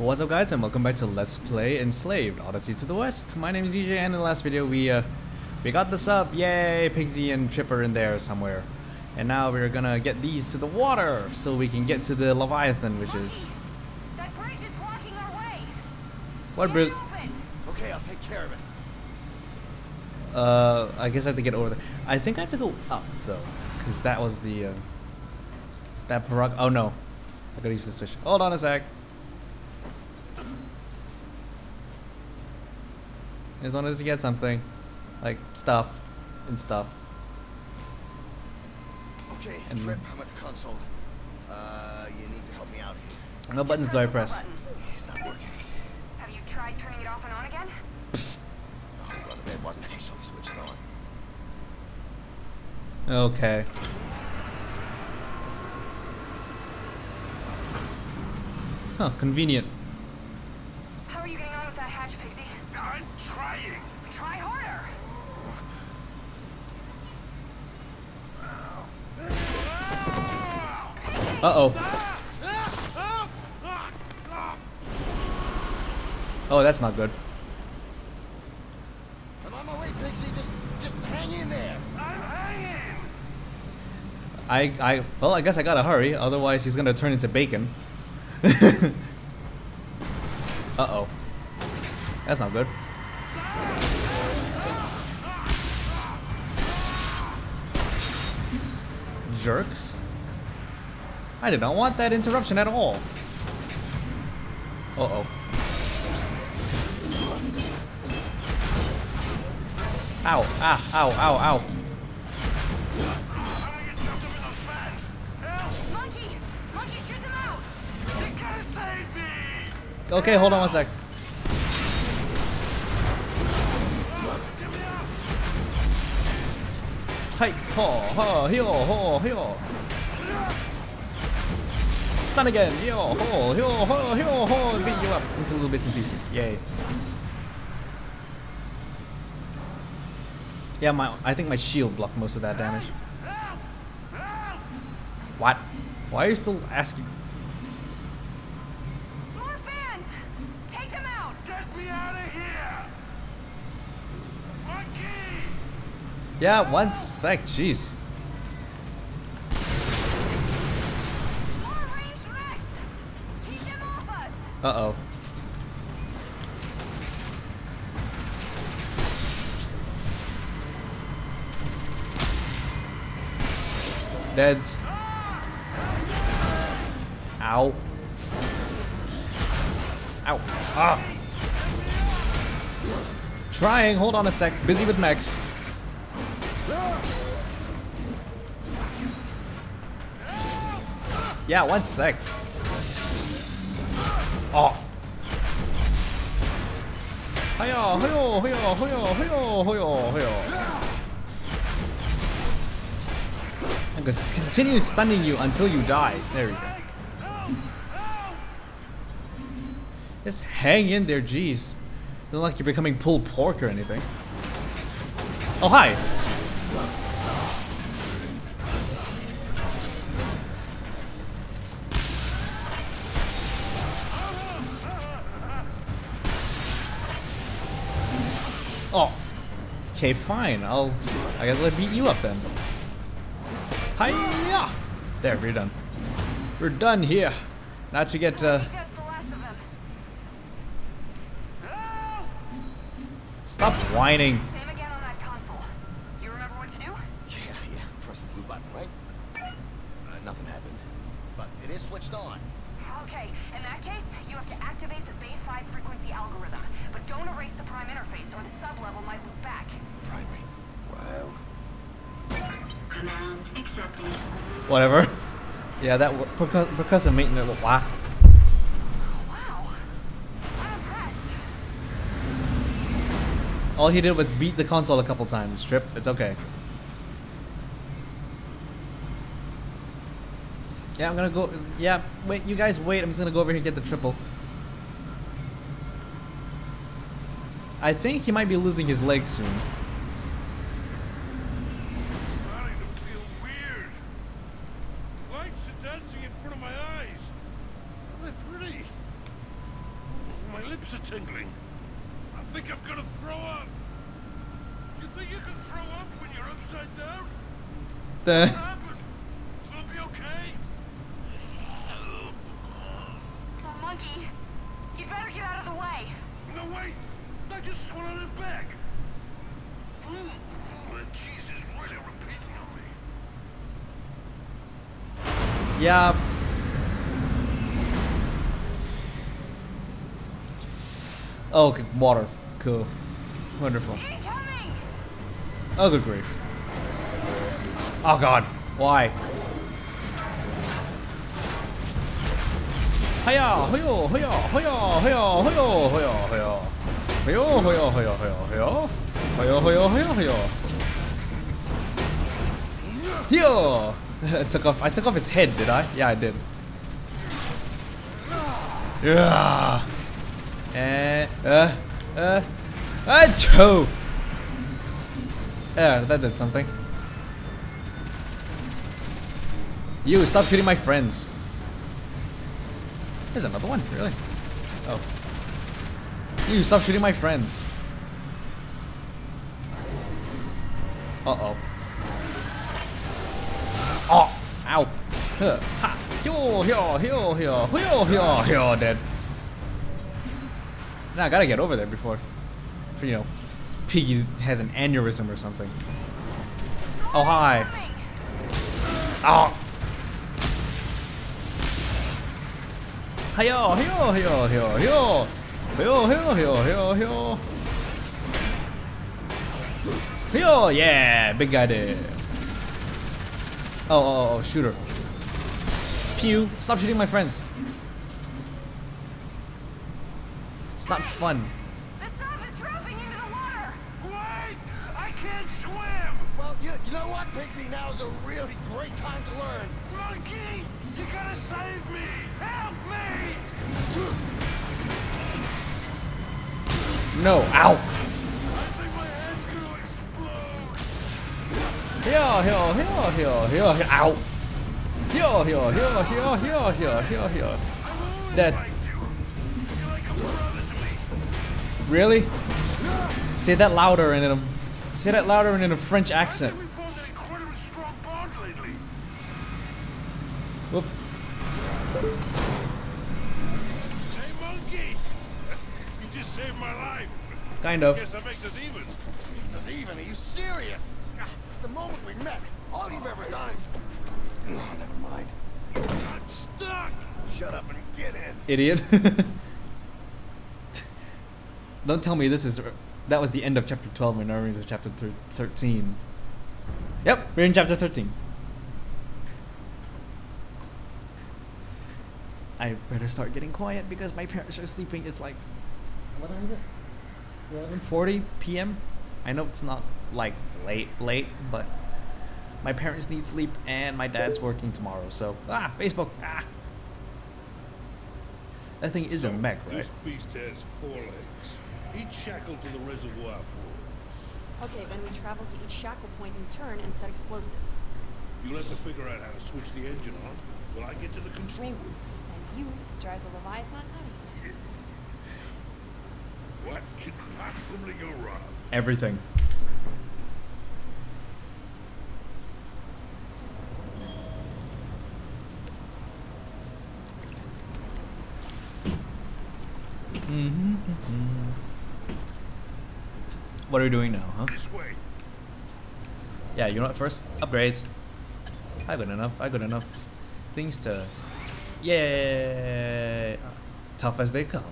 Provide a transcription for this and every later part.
What's up guys, and welcome back to Let's Play Enslaved: Odyssey to the West. My name is DJ, and in the last video we got this up. Yay, Pigsy and Tripper in there somewhere. And now we're gonna get these to the water so we can get to the Leviathan, which is... That bridge is blocking our way. What bridge? Okay, I'll take care of it. I guess I have to get over there. I think I have to go up though, because that was the... Is that Parag? Oh no. I gotta use the switch. Hold on a sec. I just wanted to get something. Like stuff and stuff. Okay, and Trip, I'm at the console. You need to help me out here. No buttons do I press. It's not working. Have you tried turning it off and on again? Oh brother, that wasn't actually switched on. Okay. Huh, convenient. How are you getting on with that hatch, Pixie? I'm trying. Try harder. Uh-oh. Oh, that's not good. I'm on my way, Pixie. Just hang in there. I'm hanging. Well, I guess I gotta hurry, otherwise he's gonna turn into bacon. Uh-oh. That's not good. Jerks. I did not want that interruption at all. Uh-oh. Ow, ah, ow, ow, ow. Okay, hold on one sec. Hi, ho, ho, yo, ho, yo. Stun again, yo, ho, yo, ho, yo, ho. Beat you up into little bits and pieces. Yay. Yeah, I think my shield blocked most of that damage. What? Why are you still asking? Yeah, one sec, jeez. Uh-oh. Deads. Ow. Ow. Ah. Trying, hold on a sec. Busy with mechs. Yeah, one sec. Oh. Hiya, hiyo, hiyo, hiyo, hiyo, hiyo, hiyo. I'm gonna continue stunning you until you die. There we go. Just hang in there, jeez. It's not like you're becoming pulled pork or anything. Oh, hi. Oh, okay, fine. I guess I'll beat you up then. Hiya! There, we're done. We're done here. Now to get. Stop whining. Same again on that console. You remember what to do? Yeah. Press the blue button, right? Nothing happened, but it is switched on. Okay, in that case, you have to activate the Bay 5 frequency algorithm, but don't erase the prime interface or the sub-level might loop back. Primary? Wow. Command accepted. Whatever. Yeah, that because of maintenance. Wow. Wow. I'm impressed. All he did was beat the console a couple times, Trip. It's okay. Yeah, I'm gonna go. Yeah, wait, you guys wait. I'm just gonna go over here and get the triple. I think he might be losing his leg soon. It's starting to feel weird. Lights are dancing in front of my eyes. They're pretty. hips are tingling. I think I'm gonna throw up. You think you can throw up when you're upside down? What happened? Will it be okay? Oh, monkey. You'd better get out of the way. No, wait. I just swallowed it back. The cheese is really repeating on me. Yeah. Oh, good water. Cool. Wonderful. Other grief. Oh god. Why? Hiya! Hiyo! Hiyo! Hiyo! Hiyo! Hiyo! Hiyo! Hiyo! Hiyo! Hiyo! Hiyo! Hiyo! Hiyo! Hiyo! Hiyo! Hiyo! Hiyo! I took off its head, did I? Yeah, I did. Yeah. Achoo! Yeah, that did something. You, stop shooting my friends. There's another one, really? Oh. You, stop shooting my friends. Uh-oh. Oh! Ow! Ha! Yo! Yo! Yo! Yo! Yo! Yo! Yo! Dead. Nah, I gotta get over there before, you know, Piggy has an aneurysm or something. Oh, hi. Oh. Hiyo, hiyo, hiyo, hiyo, hiyo. Hiyo, hiyo, hiyo, hiyo, hiyo. Hiyo, yeah, big guy there. Oh, shooter. Pew, stop shooting my friends. Not fun. The sub is dropping into the water. Wait, I can't swim. Well, you know what, Pixie? Now's a really great time to learn. Monkey, you gotta save me. Help me. No, ow. I think my head's gonna explode. Here, here, here, here, here, here, ow. Here, here, here, here, here, here, here, here. That. Really? Say that louder and in a French accent. Whoop. Hey monkey, you just saved my life. Kind of. Guess that makes us even. Makes us even? Are you serious? God, it's the moment we met. All you've ever done is. Oh, never mind. I'm stuck. Shut up and get in. Idiot. Don't tell me this is. That was the end of chapter 12. We're now into chapter 13. Yep, we're in chapter 13. I better start getting quiet because my parents are sleeping. It's like, what time is it? 11:40 p.m. I know it's not like late, but my parents need sleep and my dad's working tomorrow. So Facebook. That thing is a mech, right? This beast has 4 legs. Each shackled to the reservoir floor. Okay, then we travel to each shackle point in turn and set explosives. You'll have to figure out how to switch the engine on while I get to the control room. And you drive the Leviathan out of here. What could possibly go wrong? Everything. What are we doing now, huh? This way. Yeah, you know what? First, upgrades. I got enough things to. Yeah. Tough as they come.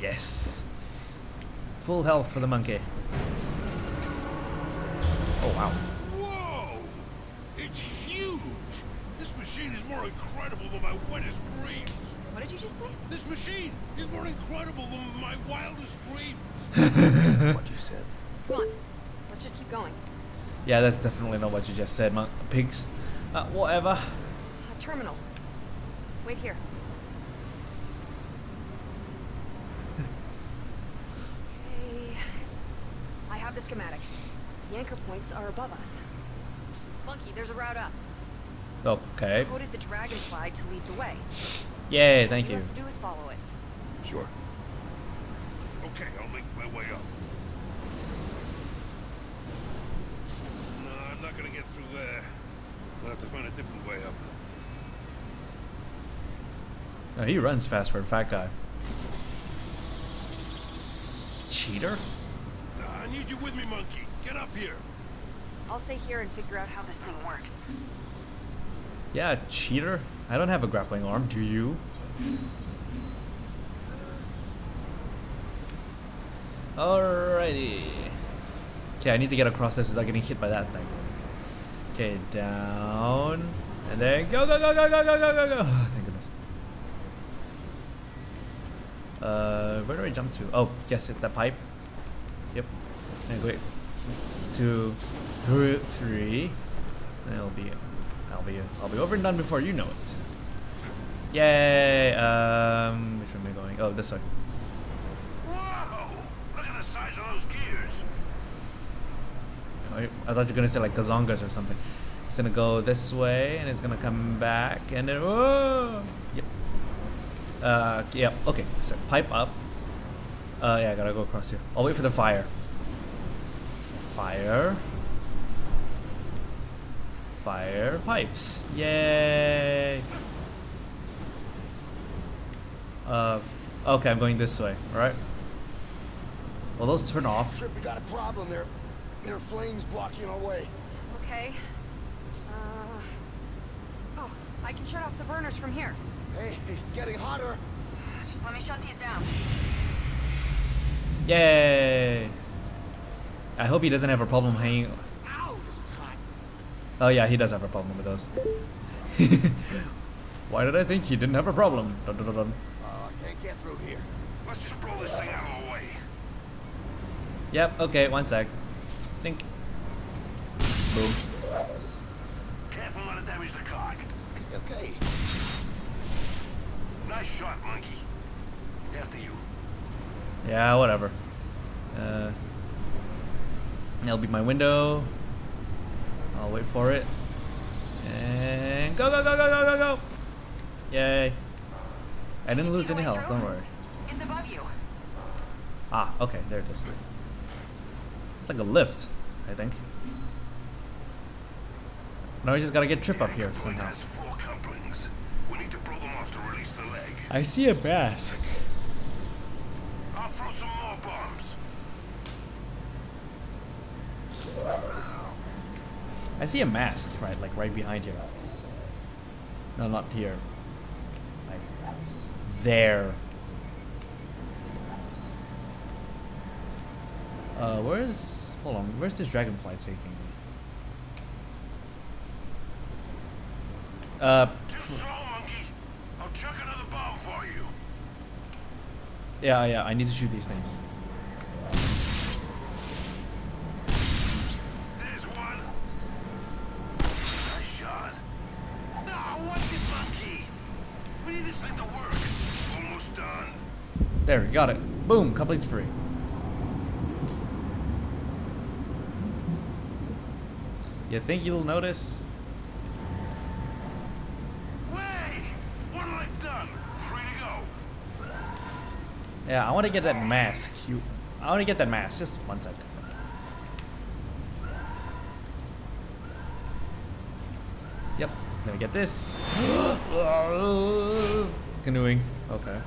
Yes. Full health for the monkey. Oh wow. Whoa! It's huge. This machine is more incredible than my wettest dreams. What did you just say? This machine is more incredible than my wildest dreams. What you said. Come on, let's just keep going. Yeah, that's definitely not what you just said, pigs. Whatever. A terminal. Wait here. Okay. I have the schematics. The anchor points are above us. Monkey, there's a route up. Okay. I quoted the dragonfly to lead the way. Yay, thank you. All you have to do is follow it. Sure. Okay, I'll make my way up. No, I'm not gonna get through there. I'll have to find a different way up. No, he runs fast for a fat guy. Cheater? I need you with me, monkey. Get up here. I'll stay here and figure out how this thing works. Yeah, cheater. I don't have a grappling arm, do you? Alrighty. Okay, I need to get across this without getting hit by that thing. Okay, down. And then go, go, go, go, go, go, go, go, go. Thank goodness. Where do I jump to? Oh, yes, hit that pipe. Yep. And wait. 2, 3. I'll be over and done before you know it. Yay! Which one am I going? Oh, this way. Whoa! Look at the size of those gears. I thought you were gonna say like gazongas or something. It's gonna go this way and it's gonna come back and then whoa! Yep. Yep. Okay. So pipe up. Yeah, I gotta go across here. I'll wait for the fire. Fire pipes. Yay! Okay, I'm going this way. All right. Well, those turn off. Trip, we got a problem there. There are flames blocking our way. Okay. Oh, I can shut off the burners from here. Hey, it's getting hotter. Just let me shut these down. Yay! I hope he doesn't have a problem hanging. Ow, this is hot. Oh yeah, he does have a problem with those. Why did I think he didn't have a problem? Dun, dun, dun, dun. I can't get through here. Let's just blow this thing out of the way. Yep. Okay. One sec. Think. Boom. Careful not to damage the cog. Okay. Nice shot, monkey. After you. Yeah. Whatever. That'll be my window. I'll wait for it. And go, go, go, go, go, go, go! Yay. I didn't lose any health, don't worry. It's above you. Ah, okay, there it is. It's like a lift, I think. Now we just gotta get Trip up here somehow. I see a mask. I'll throw some more bombs. I see a mask, right? Like right behind here. No, not here. Like there. Where's... Hold on. Where's this dragonfly taking me? Too slow, monkey. I'll chuck another bomb for you. Yeah. I need to shoot these things. There, got it. Boom, completes free. You think you'll notice? Way! One leg done. 3 to go. Yeah, I want to get that mask. I want to get that mask. Just one sec. Yep, let me get this. Canoeing. Okay.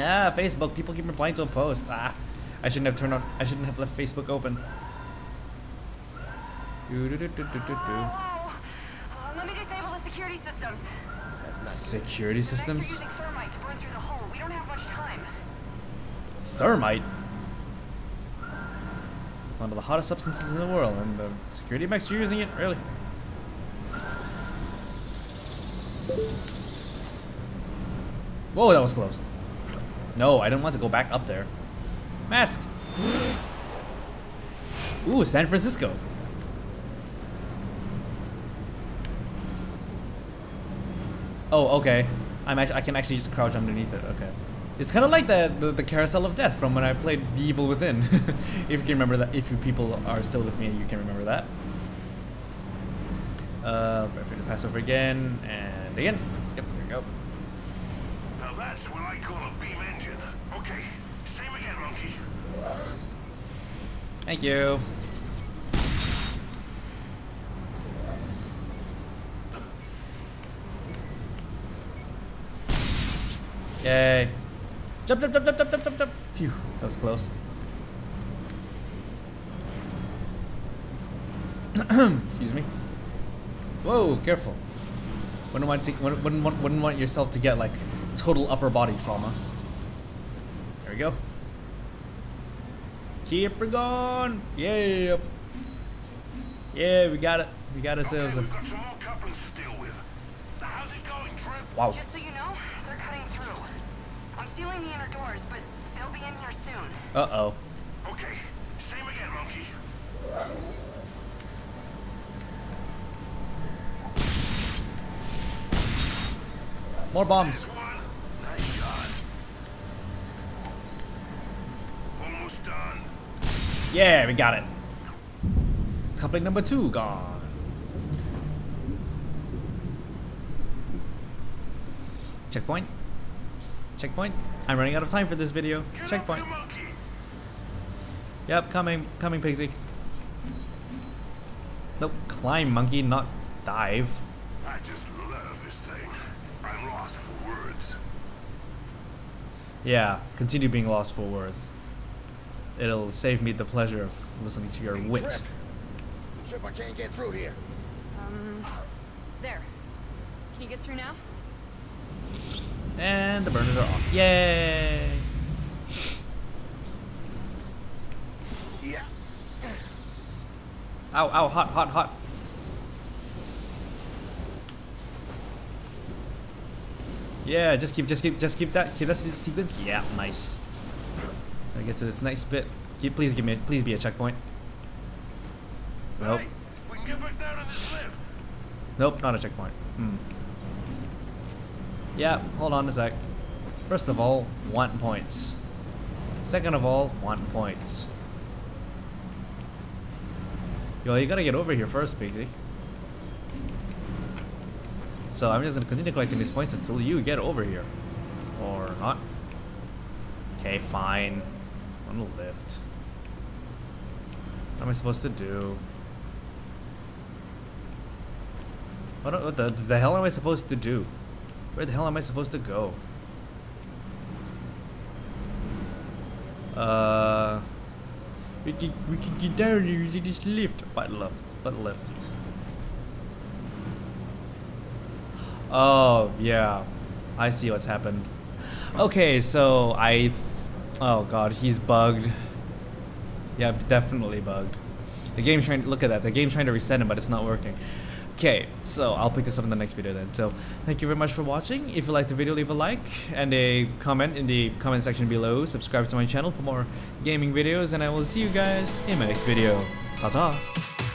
Ah, Facebook. People keep replying to a post. Ah, I shouldn't have turned on. I shouldn't have left Facebook open. Let me disable the security systems. That's not security systems. Next, we're using thermite to burn through the hole. We don't have much time. Thermite. One of the hottest substances in the world, and the security mechs are using it. Really. Whoa, that was close. No, I don't want to go back up there. Mask! Ooh, San Francisco. Oh, okay. I can actually just crouch underneath it, okay. It's kind of like the Carousel of Death from when I played The Evil Within. If you can remember that, if you people are still with me, you can remember that. I'm afraid to pass over again, and again. Yep, there we go. That's what I call a beam engine. Okay, Thank you. Yay. Jump, jump, jump, jump, jump, jump, jump. Phew, that was close. Excuse me. Whoa, careful. Wouldn't want yourself to get like total upper body trauma. There we go. Keep her going. Yeah. Yeah, we got it. We got ourselves a... We've got some more couplings to deal with. How's it going, Trip? Wow. Just so you know, they're cutting through. I'm sealing the inner doors, but they'll be in here soon. Uh-oh. Okay. Same again, monkey. More bombs. Nice shot. Almost done. Yeah, we got it. Coupling number 2 gone. Checkpoint. Checkpoint. I'm running out of time for this video. Checkpoint. Yep, coming, Pigsy. Nope, climb, monkey, not dive. I just love this thing. I'm lost for words. Yeah, continue being lost for words. It'll save me the pleasure of listening to your wit. Trip, I can't get through here. There. Can you get through now? And the burners are off. Yay! Yeah. Ow, ow, hot, hot, hot. Yeah, just keep that sequence. Yeah, nice. Gotta get to this next bit. Please be a checkpoint. Nope. Hey, we can get back down on this lift. Nope, not a checkpoint. Hmm. Yeah, hold on a sec. First of all, want points. Second of all, want points. Yo, you gotta get over here first, Pigsy. So I'm just gonna continue collecting these points until you get over here. Or not. Okay, fine. I'm gonna lift. What am I supposed to do? What the hell am I supposed to do? Where the hell am I supposed to go? We can get down here using this lift. What left? Oh yeah, I see what's happened. Okay, so oh god, he's bugged. Yeah, definitely bugged. The game's trying to look at that. The game's trying to reset him, but it's not working. Okay, so I'll pick this up in the next video then. So thank you very much for watching. If you liked the video, leave a like and a comment in the comment section below. Subscribe to my channel for more gaming videos, and I will see you guys in my next video. Ta-ta!